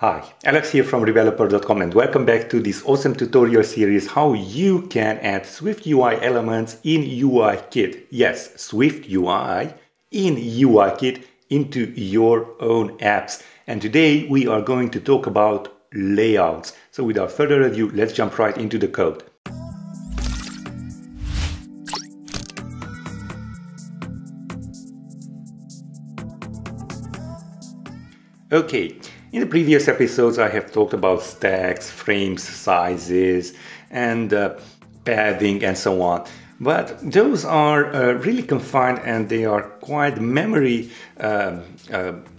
Hi, Alex here from rebeloper.com and welcome back to this awesome tutorial series how you can add SwiftUI elements in UIKit. Yes, SwiftUI in UIKit into your own apps. And today we are going to talk about layouts. So without further ado, let's jump right into the code. Okay. In the previous episodes, I have talked about stacks, frames, sizes, and padding and so on. But those are really confined and they are quite memory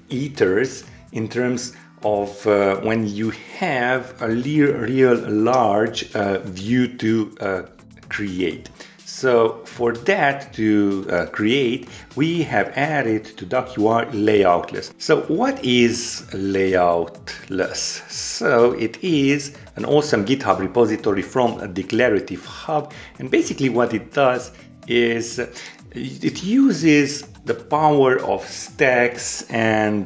eaters in terms of when you have a real large view to create. So for that to create, we have added to DuckUI Layoutless. So what is Layoutless? So it is an awesome GitHub repository from a declarative hub. And basically what it does is it uses the power of stacks and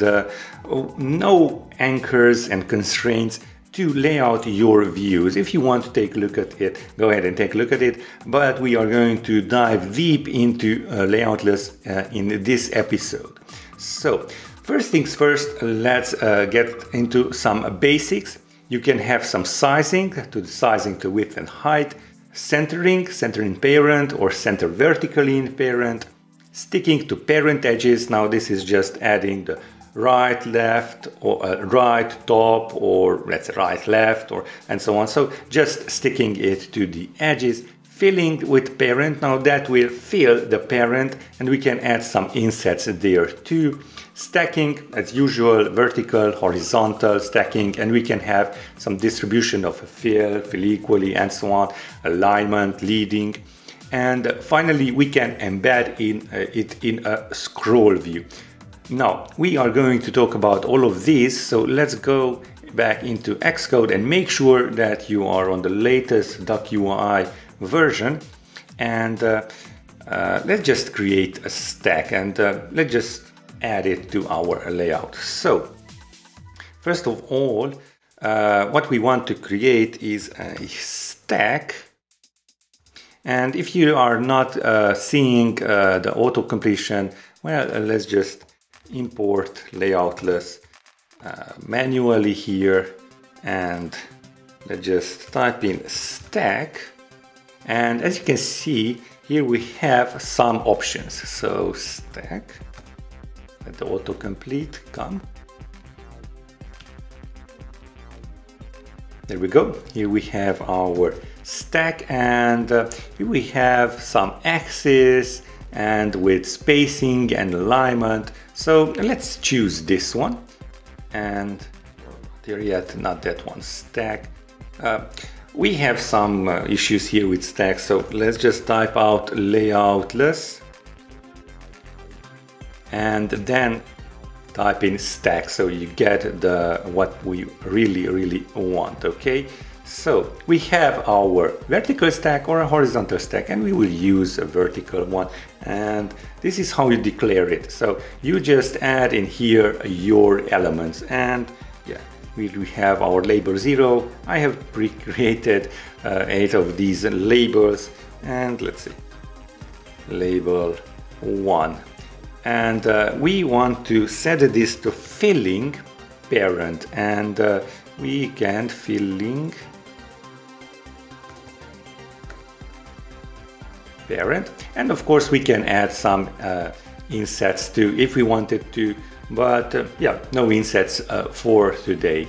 no anchors and constraints to lay out your views. If you want to take a look at it, go ahead and take a look at it, but we are going to dive deep into Layoutless in this episode. So first things first, let's get into some basics. You can have some sizing to width and height, centering parent or center vertically in parent, sticking to parent edges. Now this is just adding the right, left, or right, top, or let's say right, left, or and so on. So just sticking it to the edges, filling with parent. Now that will fill the parent and we can add some insets there too. Stacking as usual, vertical, horizontal stacking, and we can have some distribution of fill equally and so on, alignment, leading. And finally, we can embed in it in a scroll view. Now, we are going to talk about all of these, so let's go back into Xcode and make sure that you are on the latest DuckUI version. And let's just create a stack and let's just add it to our layout. So, first of all, what we want to create is a stack. And if you are not seeing the auto-completion, well, let's just import Layoutless manually here and let's just type in stack, and as you can see here we have some options. So stack, let the autocomplete come. There we go, here we have our stack, and here we have some axes and with spacing and alignment. So let's choose this one and there yet, not that one, stack. We have some issues here with stack, so let's just type out Layoutless and then type in stack, so you get the what we really want. Okay, so we have our vertical stack or a horizontal stack, and we will use a vertical one, and this is how you declare it. So you just add in here your elements, and yeah, we have our label 0. I have pre-created 8 of these labels, and let's see, label 1, and we want to set this to filling parent, and we can filling parent, and of course we can add some insets too if we wanted to, but yeah, no insets for today,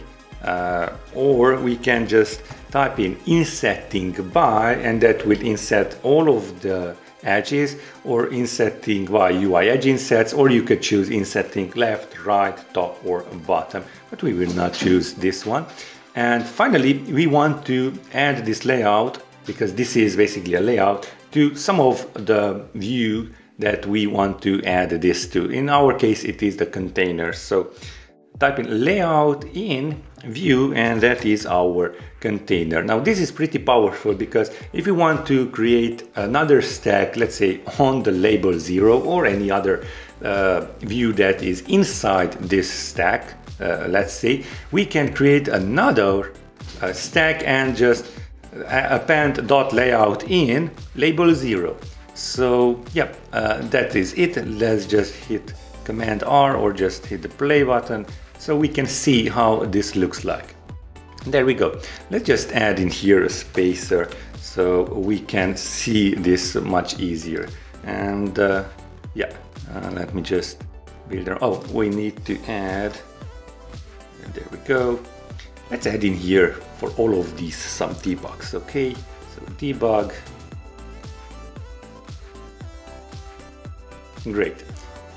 or we can just type in insetting by, and that will inset all of the edges, or insetting by UI edge insets, or you could choose insetting left, right, top, or bottom, but we will not choose this one. And finally, we want to add this layout, because this is basically a layout, to some of the view that we want to add this to. In our case, it is the container. So type in layout in view, and that is our container. Now this is pretty powerful, because if you want to create another stack, let's say on the label 0 or any other view that is inside this stack, let's see, we can create another stack and just append .layout in label 0. So yeah, that is it. Let's just hit Command R or just hit the play button so we can see how this looks like. There we go. Let's just add in here a spacer so we can see this much easier. And yeah, let me just build our, oh, we need to add, there we go. Let's add in here for all of these some debugs, okay? So debug. Great.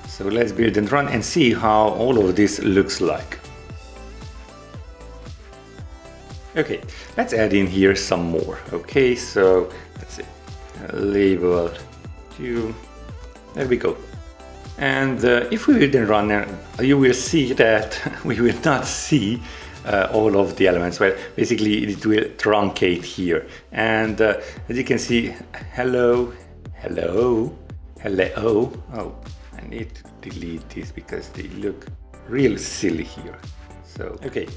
So let's build and run and see how all of this looks like. Okay, let's add in here some more. Okay, so let's see, label 2, there we go. And if we build and run, you will see that we will not see all of the elements. Well, basically it will truncate here. And as you can see, hello, hello, hello. Oh, I need to delete this because they look real silly here. So, okay.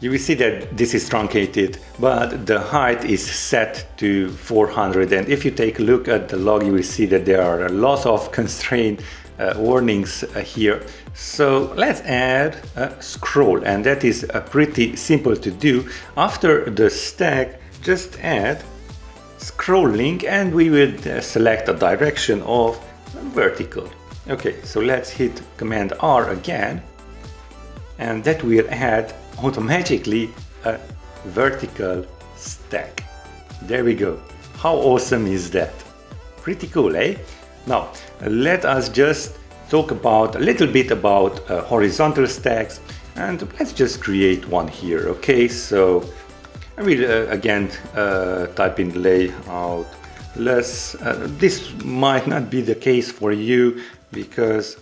You will see that this is truncated, but the height is set to 400. And if you take a look at the log, you will see that there are a lot of constraint warnings here. So let's add a scroll, and that is pretty simple to do. After the stack, just add scrolling, and we will select a direction of vertical. Okay, so let's hit Command R again, and that will add automatically a vertical stack. There we go. How awesome is that? Pretty cool, eh? Now let us just talk about a little bit about horizontal stacks, and let's just create one here. Okay, so I will again type in layoutless. This might not be the case for you because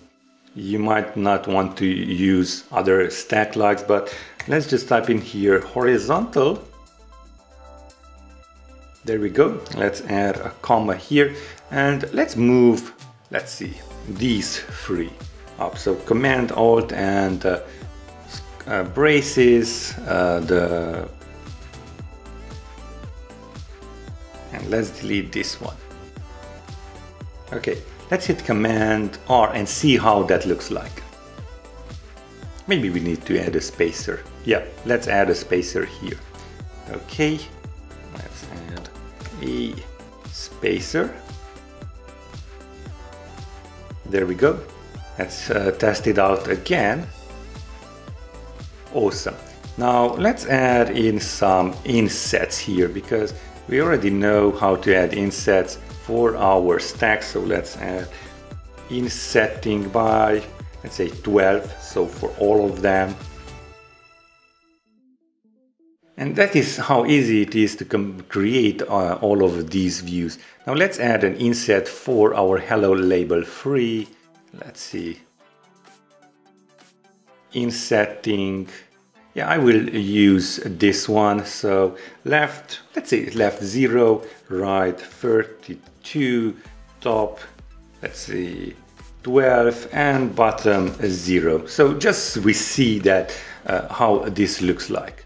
you might not want to use other stack logs, but let's just type in here horizontal. There we go. Let's add a comma here and let's move, let's see, these three up. So Command Alt and braces, and let's delete this one. Okay, let's hit Command R and see how that looks like. Maybe we need to add a spacer. Yeah, let's add a spacer here. Okay, let's add a spacer. There we go. Let's test it out again. Awesome. Now let's add in some insets here because we already know how to add insets for our stack. So let's add insetting by, let's say 12, so for all of them. And that is how easy it is to create all of these views. Now let's add an inset for our hello label 3. Let's see. Insetting. Yeah, I will use this one. So left, let's say left 0, right 32, top, let's see, 12, and bottom 0. So just we see that how this looks like.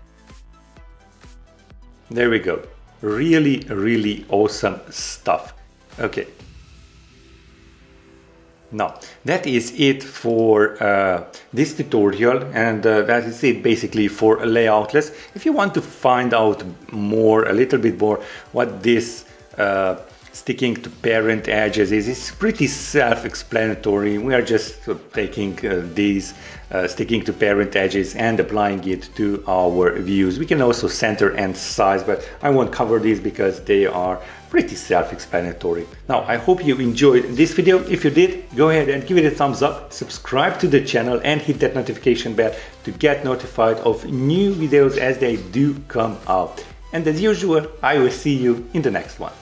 There we go. Really, really awesome stuff. Okay. Now that is it for this tutorial, and that is it basically for Layoutless. If you want to find out more, a little bit more, what this sticking to parent edges is, it's pretty self-explanatory. We are just taking these sticking to parent edges and applying it to our views. We can also center and size, but I won't cover these because they are pretty self-explanatory. Now, I hope you enjoyed this video. If you did, go ahead and give it a thumbs up, subscribe to the channel, and hit that notification bell to get notified of new videos as they do come out. And as usual, I will see you in the next one.